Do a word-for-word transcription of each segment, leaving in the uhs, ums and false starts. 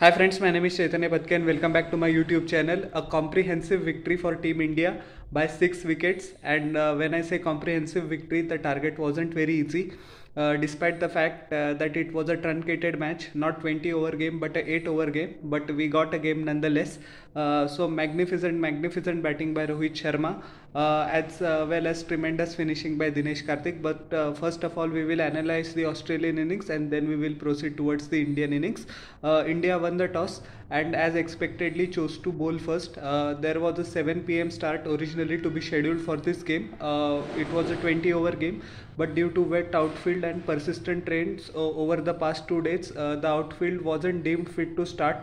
Hi friends, my name is Jai Tanay Patke and welcome back to my YouTube channel. A comprehensive victory for Team India by six wickets, and uh, when I say comprehensive victory, the target wasn't very easy. Uh, despite the fact uh, that it was a truncated match, not twenty over game but a eight over game, but we got a game nonetheless. Uh, so magnificent, magnificent batting by Rohit Sharma, uh, as uh, well as tremendous finishing by Dinesh Karthik. But uh, first of all, we will analyze the Australian innings and then we will proceed towards the Indian innings. Uh, India won the toss and as expectedly chose to bowl first. Uh, there was a seven p m start originally to be scheduled for this game. Uh, it was a twenty over game, but due to wet outfield and persistent rains uh, over the past two days, uh, the outfield wasn't deemed fit to start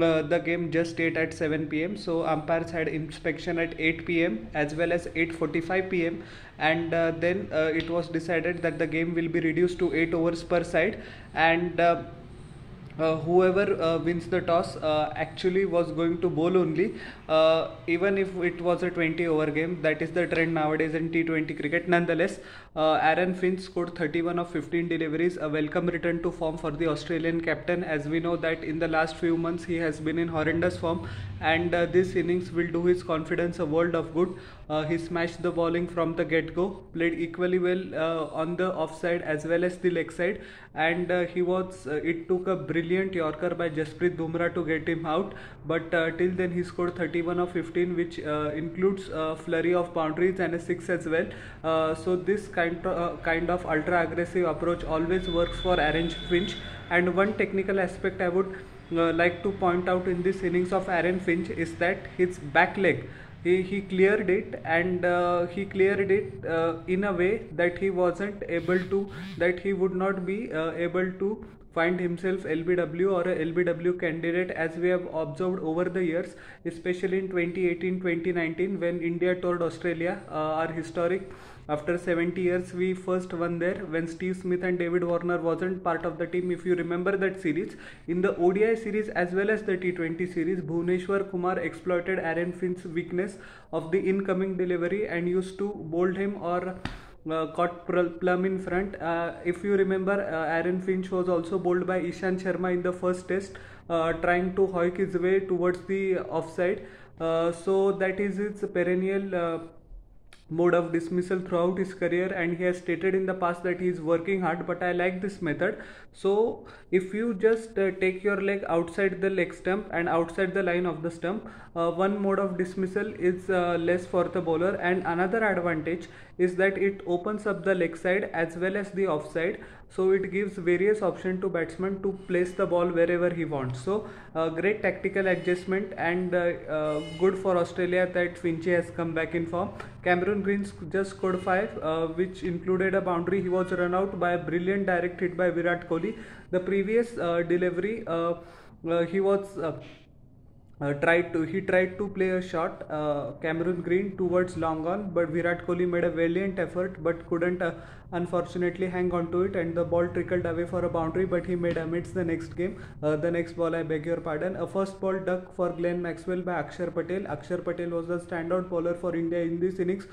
uh, the game just yet at seven p m So umpires had inspection at eight p m as well as eight forty-five p m and uh, then uh, it was decided that the game will be reduced to eight overs per side, and uh, Uh, whoever uh, wins the toss uh, actually was going to bowl only, uh, even if it was a twenty over game. That is the trend nowadays in T twenty cricket. Nonetheless, uh, Aaron Finch scored thirty-one of fifteen deliveries, a welcome return to form for the Australian captain, as we know that in the last few months he has been in horrendous form, and uh, this innings will do his confidence a world of good. Uh, he smashed the bowling from the get-go, played equally well uh, on the offside as well as the leg side, and uh, he was. Uh, it took a brilliant Brilliant Yorker by Jasprit Bumrah to get him out, but uh, till then he scored thirty-one of fifteen, which uh, includes a flurry of boundaries and a six as well. Uh, so this kind of, uh, kind of ultra-aggressive approach always works for Aaron Finch. And one technical aspect I would uh, like to point out in this innings of Aaron Finch is that his back leg. He, he cleared it, and uh, he cleared it uh, in a way that he wasn't able to, that he would not be uh, able to find himself L B W or a L B W candidate, as we have observed over the years, especially in twenty eighteen twenty nineteen when India toured Australia, uh, our historic. After seventy years, we first won there when Steve Smith and David Warner wasn't part of the team, if you remember that series. In the O D I series as well as the T twenty series, Bhuvneshwar Kumar exploited Aaron Finch's weakness of the incoming delivery and used to bowl him or Uh, caught plum in front. Uh, if you remember, uh, Aaron Finch was also bowled by Ishan Sharma in the first test, uh, trying to hoik his way towards the offside. Uh, so that is its perennial uh, mode of dismissal throughout his career, and he has stated in the past that he is working hard, but I like this method. So if you just uh, take your leg outside the leg stump and outside the line of the stump, uh, one mode of dismissal is uh, less for the bowler, and another advantage is that it opens up the leg side as well as the offside, so it gives various options to batsman to place the ball wherever he wants. So uh, great tactical adjustment, and uh, uh, good for Australia that Finchie has come back in form. Cameron Green just scored five, uh, which included a boundary. He was run out by a brilliant direct hit by Virat Kohli. The previous uh, delivery, uh, uh, he was... Uh, Uh, tried to he tried to play a shot, uh, Cameron Green, towards long on, but Virat Kohli made a valiant effort but couldn't uh, unfortunately hang on to it, and the ball trickled away for a boundary, but he made amidst the next game uh, the next ball I beg your pardon a first ball duck for Glenn Maxwell by Axar Patel. Axar Patel was the standout bowler for India in this innings.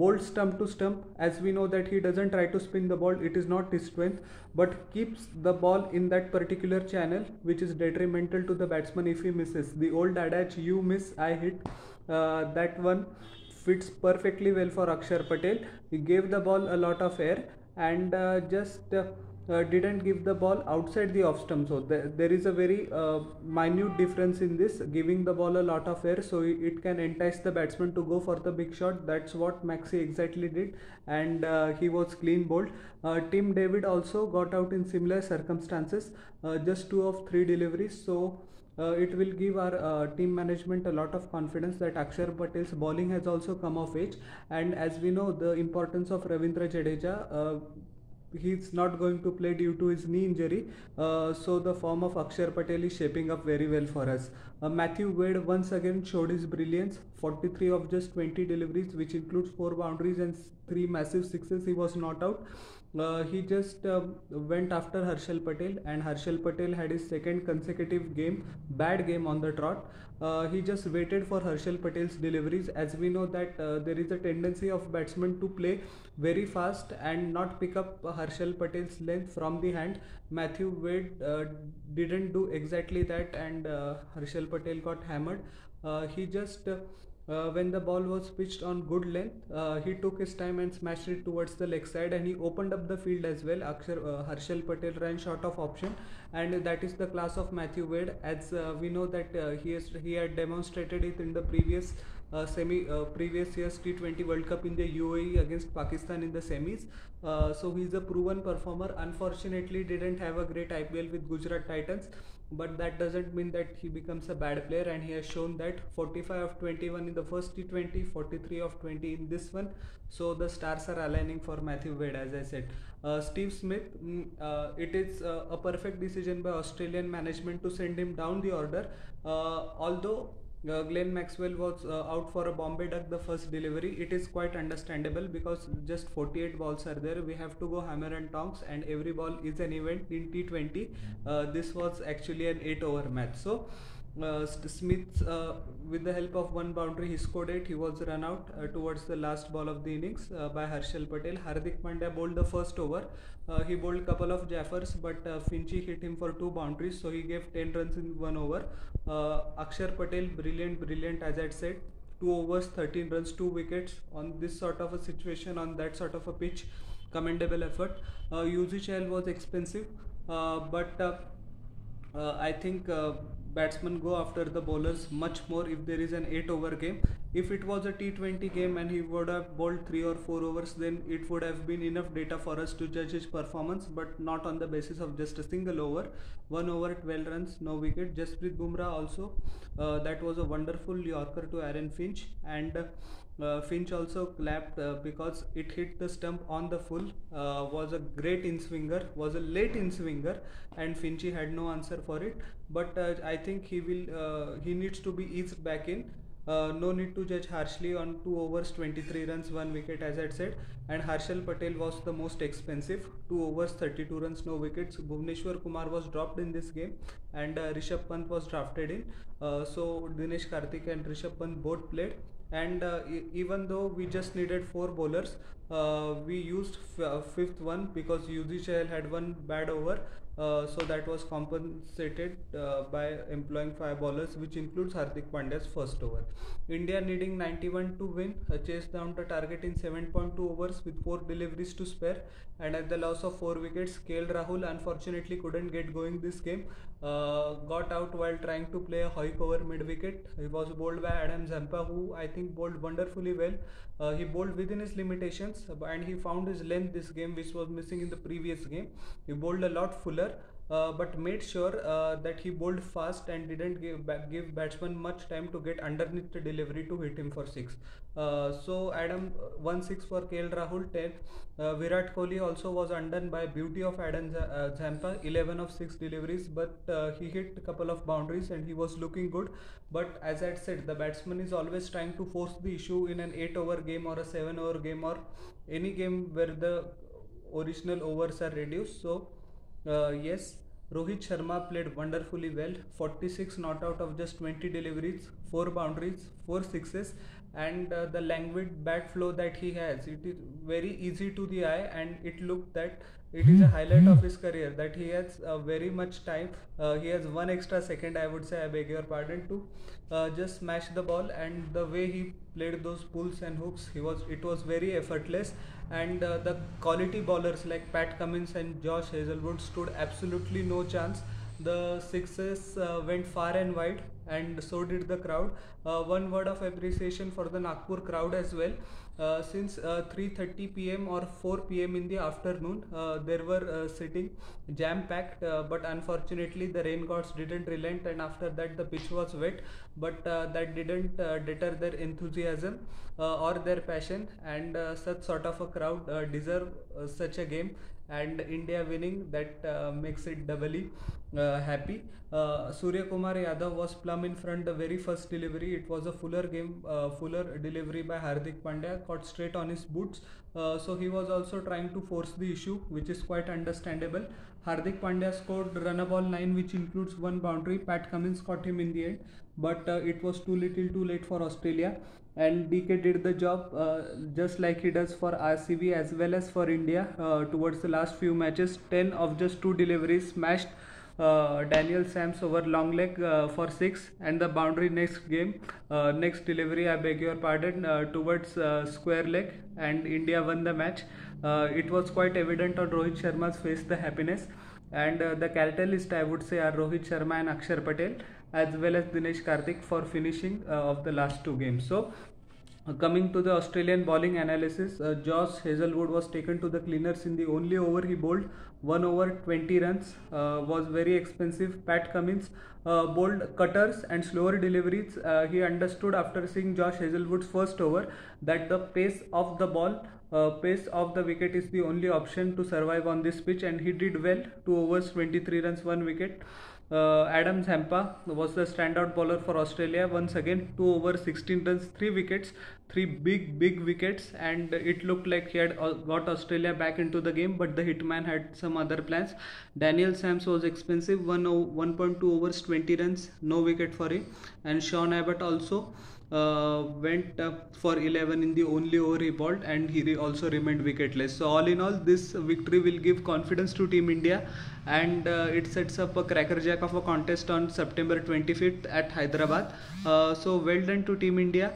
Bowled stump to stump, as we know that he doesn't try to spin the ball, it is not his strength, but keeps the ball in that particular channel, which is detrimental to the batsman if he misses. The old adage, you miss, I hit, uh, that one fits perfectly well for Axar Patel. He gave the ball a lot of air and uh, just uh, Uh, didn't give the ball outside the off stump. So th there is a very uh, minute difference in this, giving the ball a lot of air so it can entice the batsman to go for the big shot. That's what Maxi exactly did, and uh, he was clean bowled. Uh, Tim David also got out in similar circumstances, uh, just two of three deliveries. So Uh, it will give our uh, team management a lot of confidence that Axar Patel's bowling has also come of age, and as we know the importance of Ravindra Jadeja. Uh, he's not going to play due to his knee injury, uh, so the form of Axar Patel is shaping up very well for us. Uh, Matthew Wade once again showed his brilliance, forty-three of just twenty deliveries, which includes four boundaries and three massive sixes, he was not out. Uh, he just uh, went after Harshal Patel, and Harshal Patel had his second consecutive game, bad game on the trot. Uh, he just waited for Harshal Patel's deliveries. As we know that uh, there is a tendency of batsmen to play very fast and not pick up Harshal Patel's length from the hand. Matthew Wade uh, didn't do exactly that, and uh, Harshal Patel got hammered. Uh, he just uh, Uh, when the ball was pitched on good length, uh, he took his time and smashed it towards the leg side, and he opened up the field as well. Akshar, uh, Harshal Patel ran short of option, and that is the class of Matthew Wade. As uh, we know that uh, he has, he had demonstrated it in the previous uh, semi uh, previous year's T twenty World Cup in the U A E against Pakistan in the semis. Uh, so he's a proven performer. Unfortunately, didn't have a great I P L with Gujarat Titans, but that doesn't mean that he becomes a bad player, and he has shown that forty-five of twenty-one in the first T twenty, forty-three of twenty in this one. So the stars are aligning for Matthew Wade, as I said. Uh, Steve Smith, uh, it is uh, a perfect decision by Australian management to send him down the order. Uh, although Uh, Glenn Maxwell was uh, out for a Bombay duck the first delivery. It is quite understandable because just forty-eight balls are there. We have to go hammer and tongs, and every ball is an event in T twenty. Uh, this was actually an eight over match. So uh, Smith, uh, with the help of one boundary, he scored it. He was run out uh, towards the last ball of the innings uh, by Harshal Patel. Hardik Pandya bowled the first over. Uh, he bowled couple of jaffers, but uh, Finchy hit him for two boundaries, so he gave ten runs in one over. Uh, Akshar Patel, brilliant, brilliant, as I said. Two overs, thirteen runs, two wickets on this sort of a situation, on that sort of a pitch. Commendable effort. Uh, Yuzvendra Chahal was expensive, uh, but uh, uh, I think Uh, batsmen go after the bowlers much more if there is an eight over game. If it was a T twenty game and he would have bowled three or four overs, then it would have been enough data for us to judge his performance, but not on the basis of just a single over. one over, twelve runs, no wicket. Jasprit Bumrah also, uh, that was a wonderful Yorker to Aaron Finch, and uh, Uh, Finch also clapped uh, because it hit the stump on the full. Uh, was a great in-swinger, was a late in-swinger, and Finchy had no answer for it. But uh, I think he will. Uh, he needs to be eased back in. Uh, no need to judge harshly on two overs, twenty-three runs, one wicket, as I said. And Harshal Patel was the most expensive. two overs, thirty-two runs, no wickets. Bhuvneshwar Kumar was dropped in this game, and uh, Rishabh Pant was drafted in. Uh, so Dinesh Karthik and Rishabh Pant both played. And uh, e even though we just needed four bowlers, uh, we used f uh, fifth one because Yuzvendra Chahal had one bad over, uh, so that was compensated uh, by employing five bowlers, which includes Hardik Pandya's first over. India needing ninety-one to win, uh, chased down the target in seven point two overs with four deliveries to spare, and at the loss of four wickets, K L Rahul unfortunately couldn't get going this game. Uh, got out while trying to play a high cover mid wicket. He was bowled by Adam Zampa, who I think bowled wonderfully well. Uh, he bowled within his limitations, and he found his length this game, which was missing in the previous game. He bowled a lot fuller, uh, but made sure uh, that he bowled fast and didn't give give batsman much time to get underneath the delivery to hit him for six. Uh, so Adam one six for K L Rahul, ten. Uh, Virat Kohli also was undone by beauty of Adam uh, Zampa, eleven of six deliveries, but uh, he hit a couple of boundaries and he was looking good. But as I said, the batsman is always trying to force the issue in an eight over game or a seven over game or any game where the original overs are reduced. So uh, yes, Rohit Sharma played wonderfully well. forty-six not out of just twenty deliveries, four boundaries, four sixes, and uh, the languid bat flow that he has. It is very easy to the eye, and it looked that it is a highlight of his career, that he has uh, very much time. Uh, he has one extra second, I would say, I beg your pardon, to uh, just smash the ball. And the way he played those pulls and hooks, he was it was very effortless. And uh, the quality bowlers like Pat Cummins and Josh Hazlewood stood absolutely no chance. The sixes uh, went far and wide, and so did the crowd. Uh, one word of appreciation for the Nagpur crowd as well. Uh, since uh, three thirty p m or four p m in the afternoon, uh, there were uh, sitting jam-packed, uh, but unfortunately the rain gods didn't relent, and after that the pitch was wet, but uh, that didn't uh, deter their enthusiasm uh, or their passion, and uh, such sort of a crowd uh, deserve uh, such a game, and India winning, that uh, makes it doubly uh, happy. Uh, Surya Kumar Yadav was plumb in front the very first delivery. It was a fuller game, uh, fuller delivery by Hardik Pandya, caught straight on his boots. Uh, so he was also trying to force the issue, which is quite understandable. Hardik Pandya scored run a ball nine, which includes one boundary. Pat Cummins caught him in the end, but uh, it was too little too late for Australia, and D K did the job uh, just like he does for R C B as well as for India uh, towards the last few matches. ten of just two deliveries, smashed Uh, Daniel Sams over long leg uh, for six, and the boundary next game, uh, next delivery I beg your pardon, uh, towards uh, square leg, and India won the match. Uh, it was quite evident on Rohit Sharma's face the happiness, and uh, the catalyst I would say are Rohit Sharma and Axar Patel as well as Dinesh Karthik for finishing uh, of the last two games. So uh, coming to the Australian bowling analysis, uh, Josh Hazlewood was taken to the cleaners in the only over he bowled. one over twenty runs uh, was very expensive. Pat Cummins uh, bowled cutters and slower deliveries. Uh, he understood after seeing Josh Hazlewood's first over that the pace of the ball, uh, pace of the wicket is the only option to survive on this pitch, and he did well. two overs, twenty-three runs, one wicket. Uh, Adam Zampa was the standout bowler for Australia once again. two overs, sixteen runs, three wickets, three big big wickets, and it looked like he had got Australia back into the game, but the hitman had some other plans. Daniel Sams was expensive. one point two overs, twenty runs, no wicket for him, and Sean Abbott also uh, went uh, for eleven in the only over he bowled, and he re also remained wicketless. So all in all, this victory will give confidence to Team India, and uh, it sets up a crackerjack of a contest on September twenty-fifth at Hyderabad. Uh, so well done to Team India,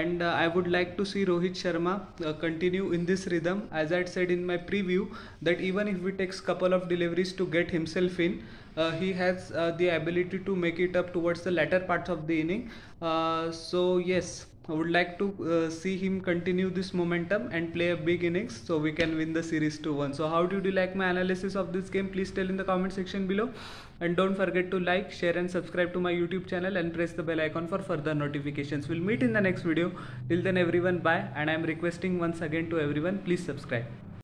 and uh, I would like to see Rohit Sharma uh, continue in this rhythm. As I had said in my preview, that even if he takes couple of deliveries to get himself in, uh, he has uh, the ability to make it up towards the latter parts of the inning. Uh, so yes, I would like to uh, see him continue this momentum and play a big innings so we can win the series two one. So how did you like my analysis of this game? Please tell in the comment section below, and don't forget to like, share and subscribe to my YouTube channel, and press the bell icon for further notifications. We'll meet in the next video. Till then everyone, bye, and I am requesting once again to everyone, please subscribe.